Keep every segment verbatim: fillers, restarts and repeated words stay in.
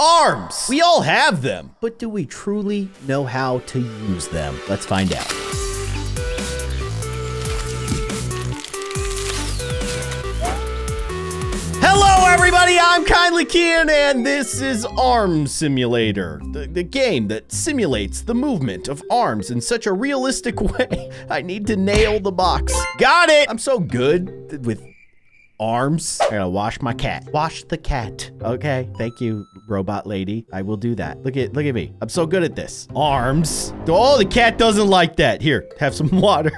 arms. We all have them, but do we truly know how to use them? Let's find out. Hello everybody, I'm Kindly Keyin, and this is Arm Simulator, the, the game that simulates the movement of arms in such a realistic way. I need to nail the box. Got it! I'm so good with arms. I gotta wash my cat. Wash the cat. Okay, thank you, robot lady. I will do that. Look at, look at me. I'm so good at this. Arms. Oh, the cat doesn't like that. Here, have some water.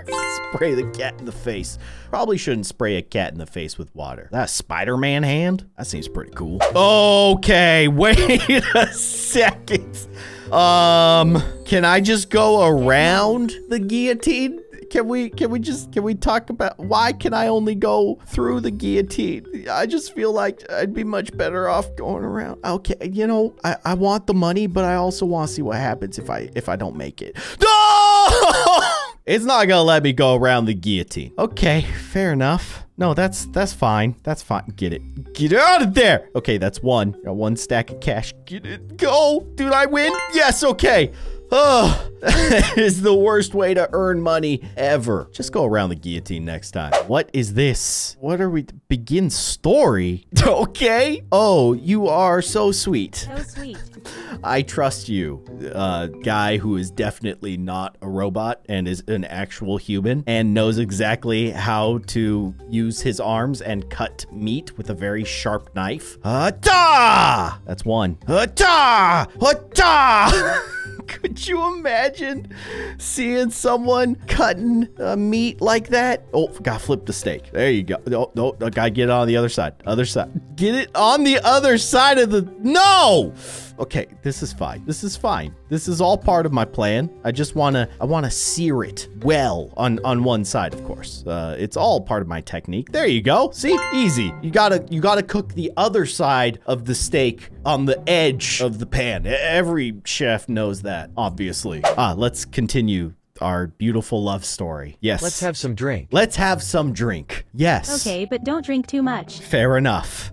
Spray the cat in the face. Probably shouldn't spray a cat in the face with water. That Spider-Man hand? That seems pretty cool. Okay, wait a second. Um, can I just go around the guillotine? Can we, can we just, can we talk about, why can I only go through the guillotine? I just feel like I'd be much better off going around. Okay, you know, I, I want the money, but I also want to see what happens if I, if I don't make it. No! It's not gonna let me go around the guillotine. Okay, fair enough. No, that's, that's fine. That's fine. Get it. Get out of there. Okay, that's one. Got one stack of cash. Get it. Go. Did I win? Yes, okay. Oh, that is the worst way to earn money ever. Just go around the guillotine next time. What is this? What are we? Begin story? Okay. Oh, you are so sweet. So sweet. I trust you, uh, guy who is definitely not a robot and is an actual human and knows exactly how to use his arms and cut meat with a very sharp knife. Ha-ta! That's one. Ha-ta! Ha-ta! Could you imagine seeing someone cutting uh, meat like that? Oh, gotta flip the steak. There you go. No, no, no, gotta get it on the other side. Other side. Get it on the other side of the... No! Okay, this is fine. This is fine. This is all part of my plan. I just wanna, I wanna sear it well on, on one side, of course. Uh, it's all part of my technique. There you go. See? Easy. You gotta, you gotta cook the other side of the steak on the edge of the pan. Every chef knows that, obviously. Ah, let's continue our beautiful love story. Yes. Let's have some drink. Let's have some drink. Yes. Okay, but don't drink too much. Fair enough.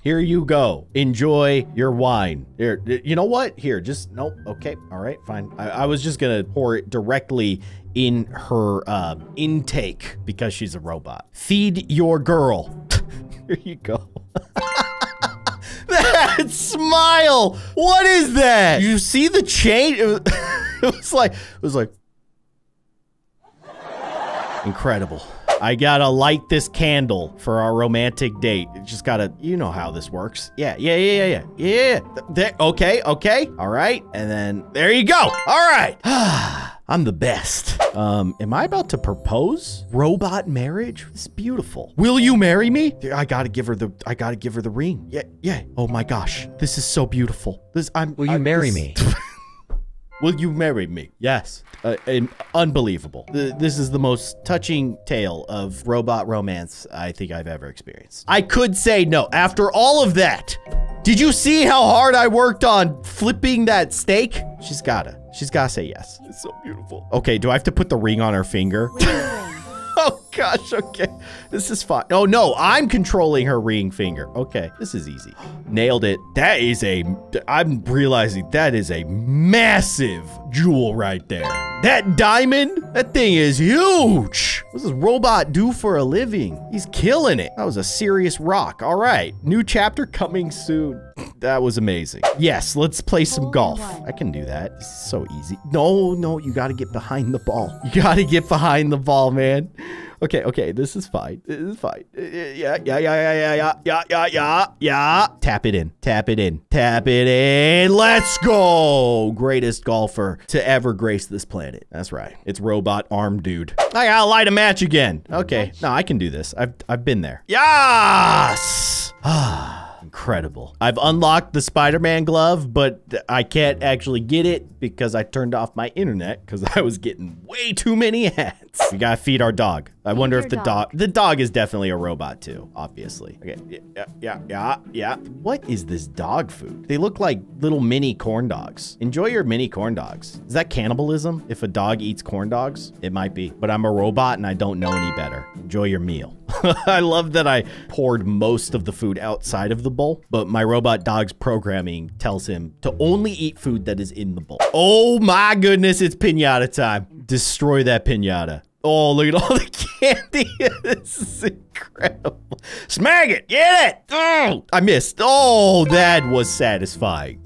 Here you go. Enjoy your wine. Here, you know what? Here, just, nope. Okay, all right, fine. I, I was just gonna pour it directly in her uh, intake because she's a robot. Feed your girl. Here you go. That smile! What is that? You see the chain? It was, it was like, it was like. Incredible. I gotta light this candle for our romantic date. Just gotta, you know how this works. Yeah, yeah, yeah, yeah, yeah. Yeah. Okay, okay, all right. And then there you go. All right. I'm the best. Um, am I about to propose? Robot marriage? It's beautiful. Will you marry me? I gotta give her the, I gotta give her the ring. Yeah, yeah. Oh my gosh, this is so beautiful. This, I'm. Will you I'm, marry this, me? Will you marry me? Yes. Uh, um, unbelievable. The, this is the most touching tale of robot romance I think I've ever experienced. I could say no. After all of that, did you see how hard I worked on flipping that steak? She's gotta. She's gotta say yes. It's so beautiful. Okay, do I have to put the ring on her finger? Oh gosh, okay. This is fine. Oh no, I'm controlling her ring finger. Okay, this is easy. Nailed it. That is a, I'm realizing that is a massive jewel right there. That diamond, that thing is huge. What does this robot do for a living? He's killing it. That was a serious rock. All right, new chapter coming soon. That was amazing. Yes, let's play some golf. I can do that. It's so easy. No, no, you gotta get behind the ball. You gotta get behind the ball, man. Okay, okay, this is fine. This is fine. Yeah, yeah, yeah, yeah, yeah, yeah, yeah, yeah, yeah. Tap it in. Tap it in. Tap it in. Let's go. Greatest golfer to ever grace this planet. That's right. It's robot arm dude. I gotta light a match again. Okay. No, I can do this. I've I've been there. Yes. Ah. Incredible. I've unlocked the Spider-Man glove, but I can't actually get it because I turned off my internet because I was getting way too many ads. We gotta feed our dog. I wonder if the dog... The dog is definitely a robot, too, obviously. Okay, yeah, yeah, yeah, yeah. What is this dog food? They look like little mini corn dogs. Enjoy your mini corn dogs. Is that cannibalism? If a dog eats corn dogs? It might be. But I'm a robot and I don't know any better. Enjoy your meal. I love that I poured most of the food outside of the bowl, but my robot dog's programming tells him to only eat food that is in the bowl. Oh my goodness, it's piñata time. Destroy that piñata. Oh, look at all the candy. This is incredible. Smag it. Get it. Oh, I missed. Oh, that was satisfying.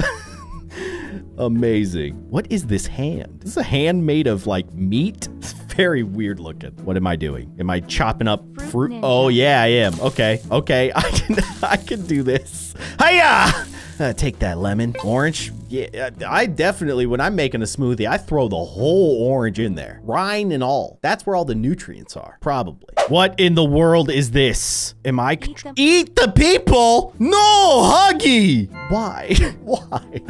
Amazing. What is this hand? This is a hand made of like meat. It's very weird looking. What am I doing? Am I chopping up fruit? fruit? Oh, yeah, I am. Okay. Okay. I can, I can do this. Hiya! Uh, take that lemon. Orange. Yeah, I definitely, when I'm making a smoothie, I throw the whole orange in there. Rind and all. That's where all the nutrients are. Probably. What in the world is this? Am I... Eat, eat the people? No, Huggy! Why? Why?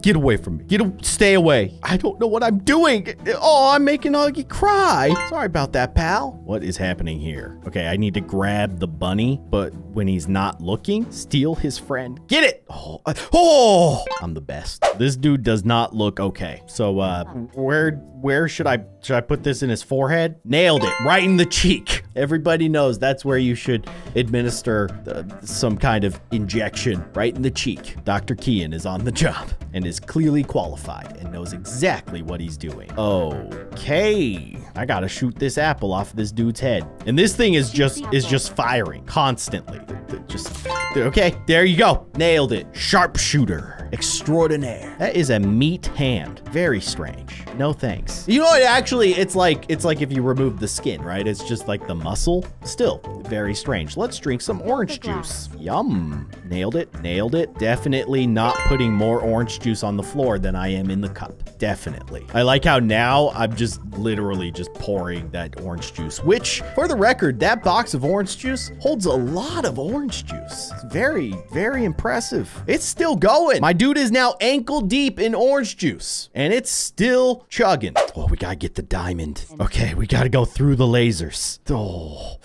Get away from me. Get a stay away. I don't know what I'm doing. Oh, I'm making Huggy cry. Sorry about that, pal. What is happening here? Okay, I need to grab the bunny, but when he's not looking, steal his friend. Get it. Oh, oh. I'm the best. This dude does not look okay. So, uh, where where should I should I put this in his forehead? Nailed it. Right in the cheek. Everybody knows that's where you should administer uh, some kind of injection. Right in the cheek. Doctor Keyin is on the job and is clearly qualified and knows exactly what he's doing. Okay. I gotta shoot this apple off this dude's head. And this thing is just is just firing constantly. Just, okay, there you go. Nailed it. Sharpshooter extraordinaire. That is a meat hand. Very strange. No thanks. You know what, actually, it's like, it's like if you remove the skin, right? It's just like the muscle. Still, very strange. Let's drink some orange juice. Yum. Nailed it. Nailed it. Definitely not putting more orange juice on the floor than I am in the cup. Definitely. I like how now I'm just literally just pouring that orange juice, which, for the record, that box of orange juice holds a lot of orange juice. It's very, very impressive. It's still going. My dude is now ankle deep in orange juice, and it's still chugging. Oh, we gotta get the diamond. Okay, we gotta go through the lasers. Oh.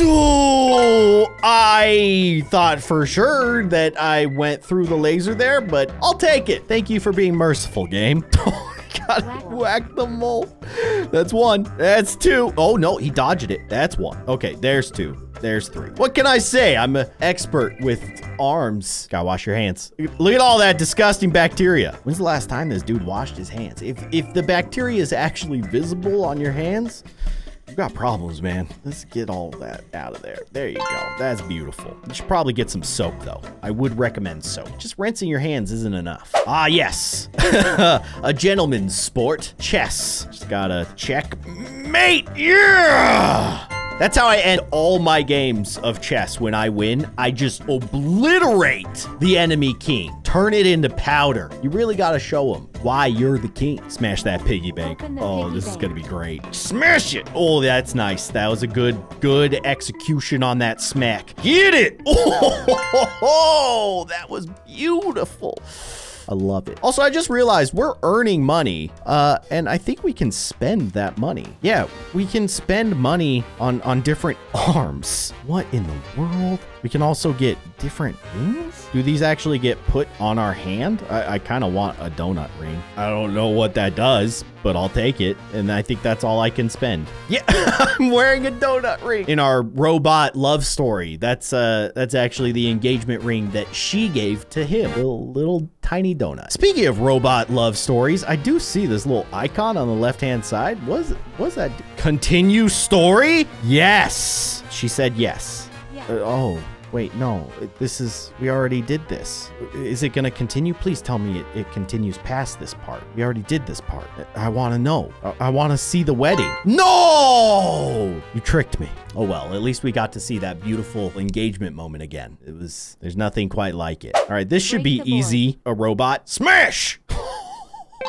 Oh, I thought for sure that I went through the laser there, but I'll take it. Thank you for being merciful, game. Gotta whack the mole. That's one. That's two. Oh, no, he dodged it. That's one. Okay, there's two. There's three. What can I say? I'm an expert with arms. Gotta wash your hands. Look at all that disgusting bacteria. When's the last time this dude washed his hands? If, if the bacteria is actually visible on your hands, you've got problems, man. Let's get all that out of there. There you go. That's beautiful. You should probably get some soap, though. I would recommend soap. Just rinsing your hands isn't enough. Ah, yes. A gentleman's sport. Chess. Just gotta checkmate. Yeah! That's how I end all my games of chess. When I win, I just obliterate the enemy king. Turn it into powder. You really gotta show him why you're the king. Smash that piggy bank. Oh, this is gonna be great. Smash it. Oh, that's nice. That was a good, good execution on that smack. Get it. Oh, that was beautiful. I love it. Also, I just realized we're earning money, uh, and I think we can spend that money. Yeah, we can spend money on, on different arms. What in the world? We can also get different rings? Do these actually get put on our hand? I, I kind of want a donut ring. I don't know what that does, but I'll take it. And I think that's all I can spend. Yeah, I'm wearing a donut ring. In our robot love story, that's uh, that's actually the engagement ring that she gave to him. Little, little tiny donut. Speaking of robot love stories, I do see this little icon on the left-hand side. What is, what is that? Continue story? Yes. She said yes. Yeah. Uh, oh. Wait, no, this is, we already did this. Is it gonna continue? Please tell me it, it continues past this part. We already did this part. I, I wanna know. I, I wanna see the wedding. No! You tricked me. Oh well, at least we got to see that beautiful engagement moment again. It was, there's nothing quite like it. All right, this should be easy. A robot. Smash!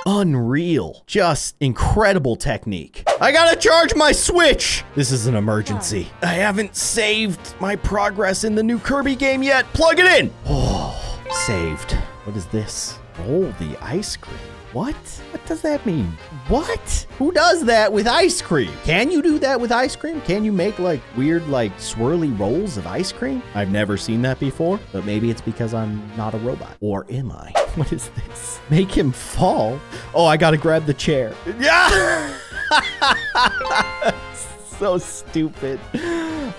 Unreal. Just incredible technique. I gotta charge my Switch. This is an emergency. I haven't saved my progress in the new Kirby game yet. Plug it in. Oh, saved. What is this? Roll the ice cream. What? What does that mean? What? Who does that with ice cream? Can you do that with ice cream? Can you make like weird, like swirly rolls of ice cream? I've never seen that before, but maybe it's because I'm not a robot. Or am I? What is this? Make him fall? Oh, I gotta grab the chair. Yeah! So stupid.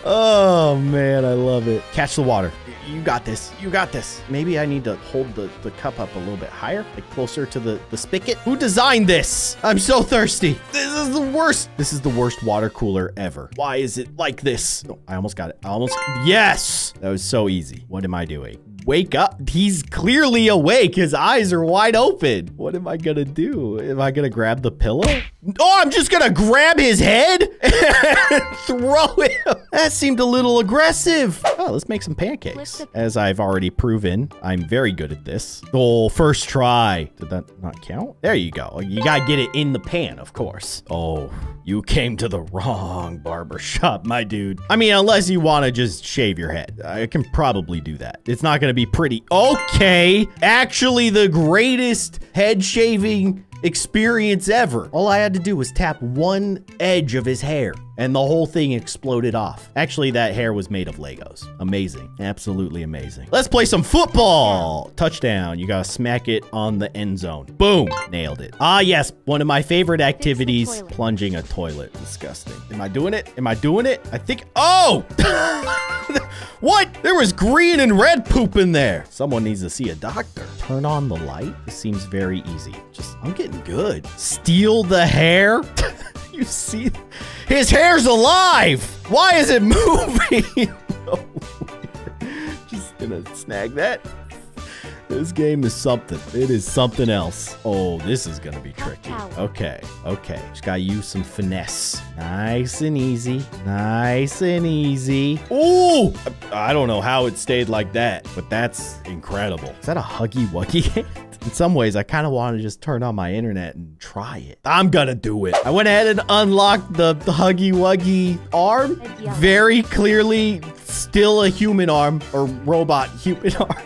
Oh man, I love it. Catch the water. You got this. You got this. Maybe I need to hold the, the cup up a little bit higher, like closer to the, the spigot. Who designed this? I'm so thirsty. This is the worst. This is the worst water cooler ever. Why is it like this? Oh, I almost got it. I almost. Yes. That was so easy. What am I doing? Wake up. He's clearly awake. His eyes are wide open. What am I going to do? Am I going to grab the pillow? Oh, I'm just going to grab his head and throw him. That seemed a little aggressive. Oh, let's make some pancakes. As I've already proven, I'm very good at this. Oh, first try. Did that not count? There you go. You got to get it in the pan, of course. Oh, you came to the wrong barbershop, my dude. I mean, unless you want to just shave your head. I can probably do that. It's not going to be pretty. Okay. Actually, the greatest head shaving experience ever. All I had to do was tap one edge of his hair and the whole thing exploded off. Actually, that hair was made of Legos. Amazing. Absolutely amazing. Let's play some football. Touchdown. You gotta smack it on the end zone. Boom. Nailed it. Ah, yes. One of my favorite activities, plunging a toilet. Disgusting. Am I doing it? Am I doing it? I think, oh! What? There was green and red poop in there. Someone needs to see a doctor. Turn on the light. This seems very easy. Just, I'm getting good. Steal the hair. You see? His hair's alive! Why is it moving? No. Just gonna snag that. This game is something. It is something else. Oh, this is gonna be tricky. Okay, okay. Just gotta use some finesse. Nice and easy. Nice and easy. Ooh! I don't know how it stayed like that, but that's incredible. Is that a Huggy Wuggy? In some ways, I kind of want to just turn on my internet and try it. I'm gonna do it. I went ahead and unlocked the, the Huggy Wuggy arm. Very clearly still a human arm or robot human arm.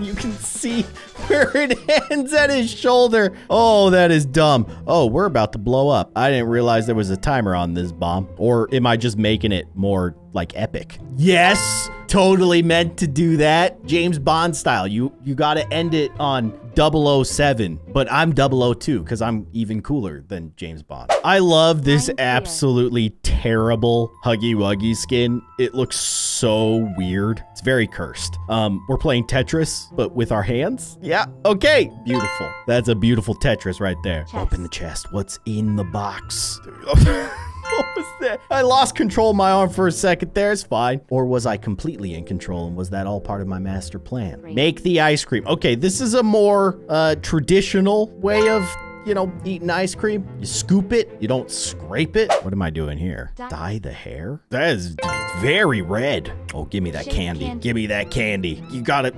You can see where it ends at his shoulder. Oh, that is dumb. Oh, we're about to blow up. I didn't realize there was a timer on this bomb. Or am I just making it more like epic? Yes, totally meant to do that. James Bond style. You you gotta end it on double oh seven, but I'm double oh two because I'm even cooler than James Bond. I love this absolutely terrible Huggy Wuggy skin. It looks so weird. It's very cursed. Um, we're playing Tetris, but with our hands. Yeah, okay, beautiful. That's a beautiful Tetris right there. Chest. Open the chest, what's in the box? What was that? I lost control of my arm for a second there. It's fine. Or was I completely in control? And was that all part of my master plan? Right. Make the ice cream. Okay, this is a more uh, traditional way of, you know, eating ice cream. You scoop it. You don't scrape it. What am I doing here? Dye, Dye the hair? That is very red. Oh, give me that candy. candy. Give me that candy. You gotta...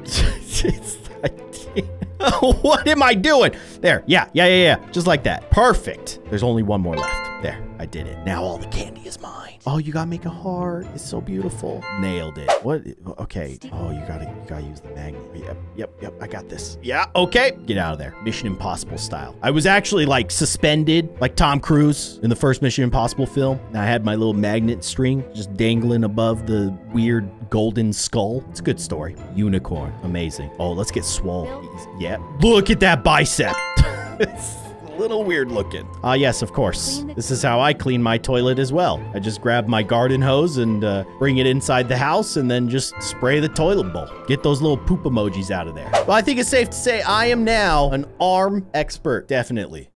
I can't. What am I doing? There. Yeah, yeah, yeah, yeah. Just like that. Perfect. There's only one more left. There. I did it. Now all the candy is mine. Oh, you gotta make a heart. It's so beautiful. Nailed it. What? Okay. Oh, you gotta, you gotta use the magnet. Yep, yep, yep. I got this. Yeah, okay. Get out of there. Mission Impossible style. I was actually like suspended like Tom Cruise in the first Mission Impossible film. And I had my little magnet string just dangling above the weird golden skull. It's a good story. Unicorn. Amazing. Oh, let's get swole. Yeah. Look at that bicep. Little weird looking. Ah, uh, yes, of course. This is how I clean my toilet as well. I just grab my garden hose and uh, bring it inside the house and then just spray the toilet bowl. Get those little poop emojis out of there. Well, I think it's safe to say I am now an arm expert. Definitely.